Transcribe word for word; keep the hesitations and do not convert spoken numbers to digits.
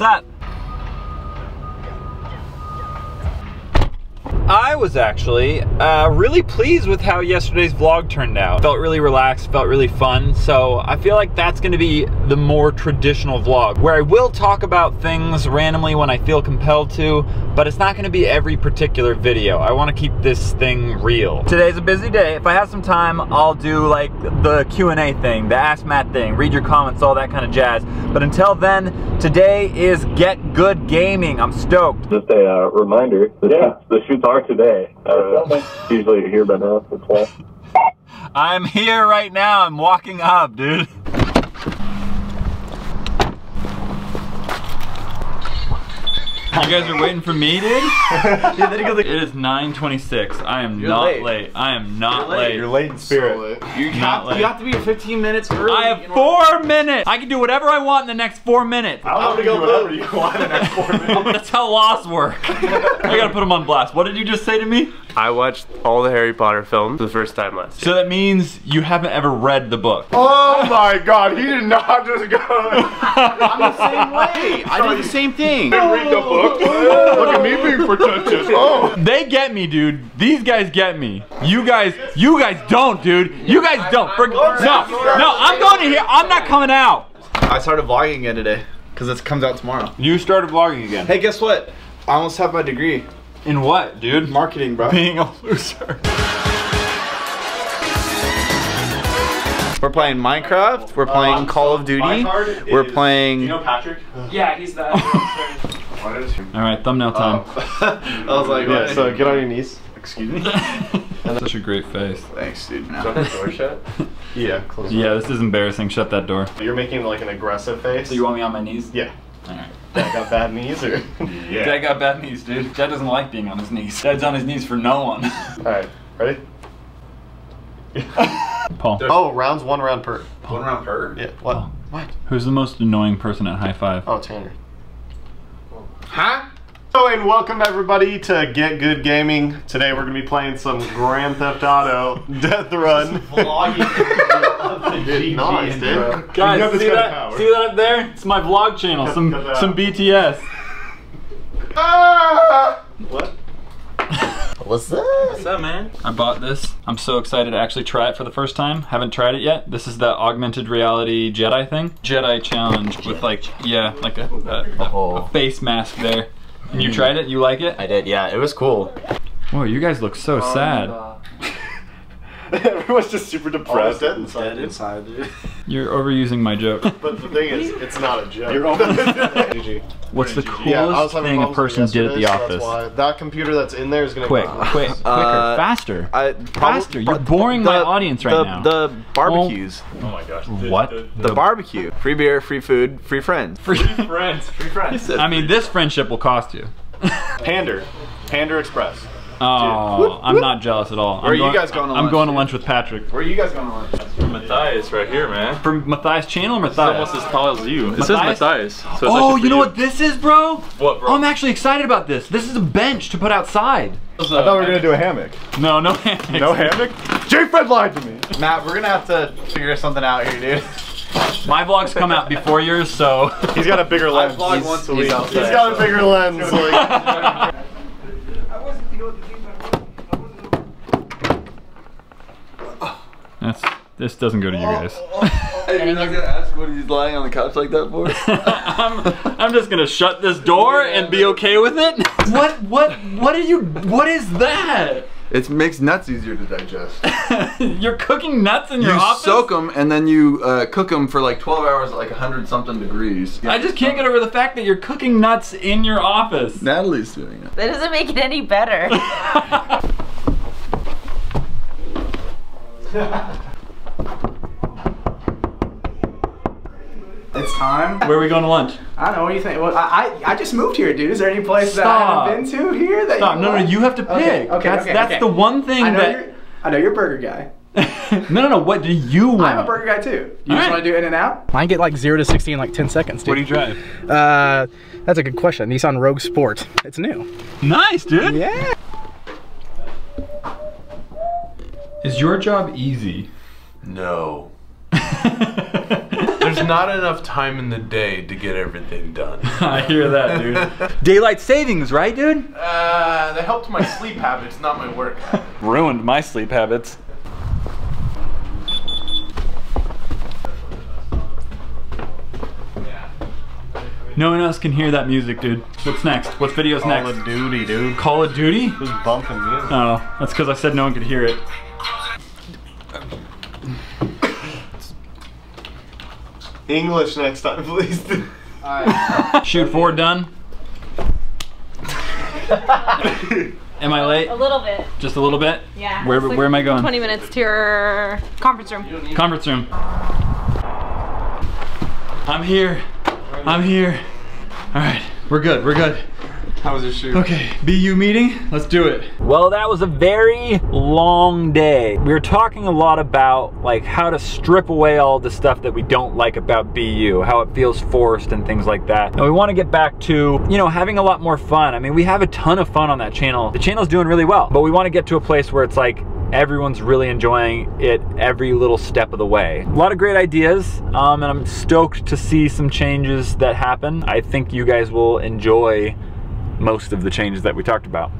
that. I was actually uh, really pleased with how yesterday's vlog turned out. Felt really relaxed, felt really fun, so I feel like that's gonna be the more traditional vlog, where I will talk about things randomly when I feel compelled to, but it's not gonna be every particular video. I wanna keep this thing real. Today's a busy day. If I have some time, I'll do like the Q and A thing, the Ask Matt thing, read your comments, all that kind of jazz. But until then, today is Get Good Gaming. I'm stoked. Just a uh, reminder, the, yeah. shoots, the shoots are today. Uh, usually here by now. That's why. I'm here right now. I'm walking up, dude. You guys are waiting for me, dude? It is nine twenty-six. I am You're not late. late. I am not You're late. late. You're late in spirit. So late. You, have, late. you have to be fifteen minutes early. I have four minutes. I can do whatever I want in the next four minutes. I want to go do whatever you want in the next four minutes. That's how laws work. I gotta put them on blast. What did you just say to me? I watched all the Harry Potter films for the first time last year. So that means you haven't ever read the book. Oh my god, he did not just go. I'm the same way. I did the same thing. You didn't read the book? Look at me being pretentious. Oh. They get me, dude. These guys get me. You guys, you guys don't, dude. You guys don't. For, no, no, I'm going to here. I'm not coming out. I started vlogging again today because it comes out tomorrow. You started vlogging again. Hey, guess what? I almost have my degree. In what, dude? Marketing, bro. Being a loser. We're playing Minecraft. We're playing um, Call of Duty. We're is, playing. Do you know Patrick? Yeah, he's the. All right, thumbnail time. Oh. I was like, yeah, what? So get on your knees. Excuse me. Such a great face. Thanks, dude. No. Shut the door shut? Yeah, close. Yeah, this is embarrassing. Shut that door. You're making like an aggressive face. So you want me on my knees? Yeah. All right. Dad got bad knees, or? Yeah. Dad got bad knees, dude. Dad doesn't like being on his knees. Dad's on his knees for no one. All right, ready? Paul. Oh, rounds one round per. Paul. One round per? Yeah. What? Paul. What? Who's the most annoying person at High Five? Oh, Tanner. Huh? Hello and welcome everybody to Get Good Gaming. Today we're gonna be playing some Grand Theft Auto Death Run. vlogging. Dude, nice, dude. Guys, see that? See that up there? It's my vlog channel. Cut, some cut some B T S. Ah! What? What's up? What's up, man? I bought this. I'm so excited to actually try it for the first time. Haven't tried it yet. This is the augmented reality Jedi thing. Jedi Challenge Jedi with like, yeah, like a, a, oh. a face mask there. And you tried it? You like it? I did, yeah. It was cool. Whoa, you guys look so oh, sad. Everyone's just super depressed. Dead inside, dead inside, dude. You're overusing my joke. But the thing is, it's not a joke. You're G G. What's the coolest yeah, I was thing a person did at the so office? That's why. That computer that's in there is gonna quick, go quick, quicker, uh, faster, I, faster. You're boring the, my audience right the, now. The, the barbecues. Oh, oh my gosh. The, what? The, the, the barbecue. Free beer, free food, free friends. Free friends. Free friends. I mean, this friendship will cost you. Pander, Panda Express. Oh, whoop, whoop. I'm not jealous at all. Where I'm are going, you guys going to lunch? I'm going to lunch with Patrick. Where are you guys going to lunch? That's from Matthias right here, man. From Matthias channel or Matthias? It's almost as tall as you. It says Matthias. So it's oh, you know you. what this is, bro? What, bro? Oh, I'm actually excited about this. This is a bench to put outside. I thought we were going to do a hammock. No, no hammock. No hammock? J-Fred lied to me. Matt, we're going to have to figure something out here, dude. My vlogs come out before yours, so. He's got a bigger lens. I vlog once a week. He's got a bigger lens. Like. That's, this doesn't go to you guys. Hey, you're not gonna ask what he's lying on the couch like that for? I'm, I'm just gonna shut this door and be okay with it. What, what, what are you, what is that? It makes nuts easier to digest. You're cooking nuts in your you office? You soak them and then you uh, cook them for like twelve hours at like a hundred something degrees. Yeah. I just can't get over the fact that you're cooking nuts in your office. Natalie's doing it. That doesn't make it any better. It's time. Where are we going to lunch? I don't know. What do you think? Well, I I just moved here, dude. Is there any place Stop. that I haven't been to here? That Stop. You no, want? no, you have to pick. Okay, okay, that's okay, that's okay. the one thing I know that you're, I know you're a burger guy. no, no, no. What do you want? I'm a burger guy too. You All just right. want to do In and Out? Mine get like zero to sixty in like ten seconds, dude. What do you drive? Uh, that's a good question. Nissan Rogue Sport. It's new. Nice, dude. Yeah. Is your job easy? No. There's not enough time in the day to get everything done. I hear that, dude. Daylight savings, right, dude? Uh, that helped my sleep habits, not my work habits. Ruined my sleep habits. No one else can hear that music, dude. What's next? What video's next? Call of Duty, dude. Call of Duty? Who's bumping music? Oh, that's because I said no one could hear it. English next time, please. Alright. Shoot forward, done. Am I late? A little bit. Just a little bit? Yeah. Where, like where am I going? twenty minutes to your conference room. Conference room. I'm here. I'm here. Alright, we're good, we're good. How was your shoot? Okay, B U meeting, let's do it. Well, that was a very long day. We were talking a lot about like how to strip away all the stuff that we don't like about B U, how it feels forced and things like that. And we wanna get back to, you know, having a lot more fun. I mean, we have a ton of fun on that channel. The channel's doing really well, but we wanna get to a place where it's like, everyone's really enjoying it every little step of the way. A lot of great ideas, um, and I'm stoked to see some changes that happen. I think you guys will enjoy most of the changes that we talked about.